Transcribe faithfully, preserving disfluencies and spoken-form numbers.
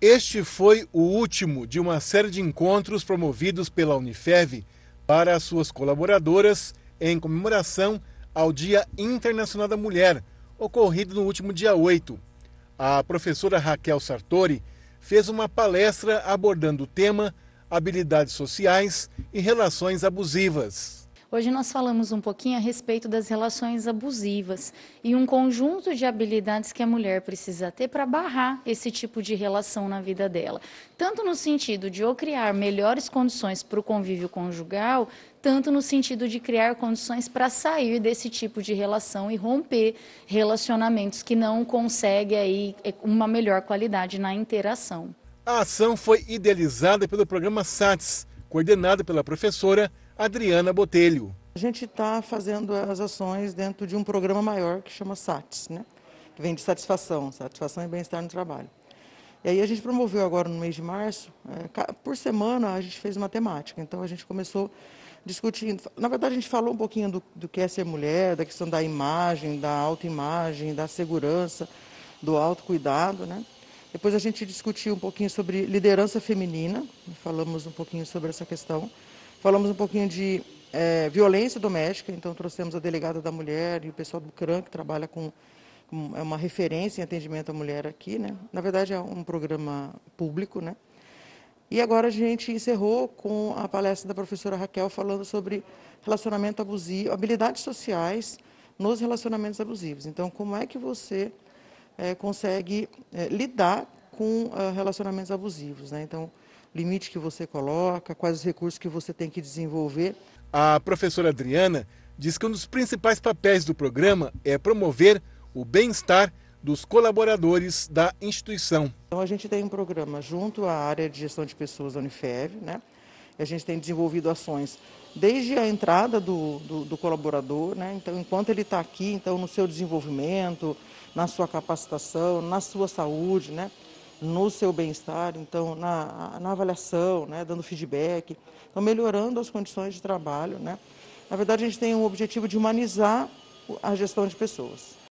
Este foi o último de uma série de encontros promovidos pela Unifev para as suas colaboradoras em comemoração ao Dia Internacional da Mulher, ocorrido no último dia oito. A professora Raquel Sartori fez uma palestra abordando o tema habilidades sociais e relações abusivas. Hoje nós falamos um pouquinho a respeito das relações abusivas e um conjunto de habilidades que a mulher precisa ter para barrar esse tipo de relação na vida dela. Tanto no sentido de ou criar melhores condições para o convívio conjugal, tanto no sentido de criar condições para sair desse tipo de relação e romper relacionamentos que não conseguem aí uma melhor qualidade na interação. A ação foi idealizada pelo programa SATIS, coordenado pela professora Adriana Botelho. A gente está fazendo as ações dentro de um programa maior que chama SATIS, né? Que vem de satisfação, satisfação e bem-estar no trabalho. E aí a gente promoveu agora no mês de março, é, por semana a gente fez uma temática, então a gente começou discutindo, na verdade a gente falou um pouquinho do, do que é ser mulher, da questão da imagem, da autoimagem, da segurança, do autocuidado, né? Depois a gente discutiu um pouquinho sobre liderança feminina, falamos um pouquinho sobre essa questão. Falamos um pouquinho de é, violência doméstica, então trouxemos a delegada da mulher e o pessoal do CRAM, que trabalha com, com é uma referência em atendimento à mulher aqui, né? Na verdade é um programa público, né? E agora a gente encerrou com a palestra da professora Raquel falando sobre relacionamento abusivo, habilidades sociais nos relacionamentos abusivos. Então, como é que você é, consegue é, lidar com é, relacionamentos abusivos, né? Então, limite que você coloca, quais os recursos que você tem que desenvolver. A professora Adriana diz que um dos principais papéis do programa é promover o bem-estar dos colaboradores da instituição. Então a gente tem um programa junto à área de gestão de pessoas da Unifev, né? A gente tem desenvolvido ações desde a entrada do, do, do colaborador, né? Então enquanto ele está aqui, então no seu desenvolvimento, na sua capacitação, na sua saúde, né? No seu bem-estar, então na, na avaliação, né, dando feedback, então melhorando as condições de trabalho, né? Na verdade, a gente tem um objetivo de humanizar a gestão de pessoas.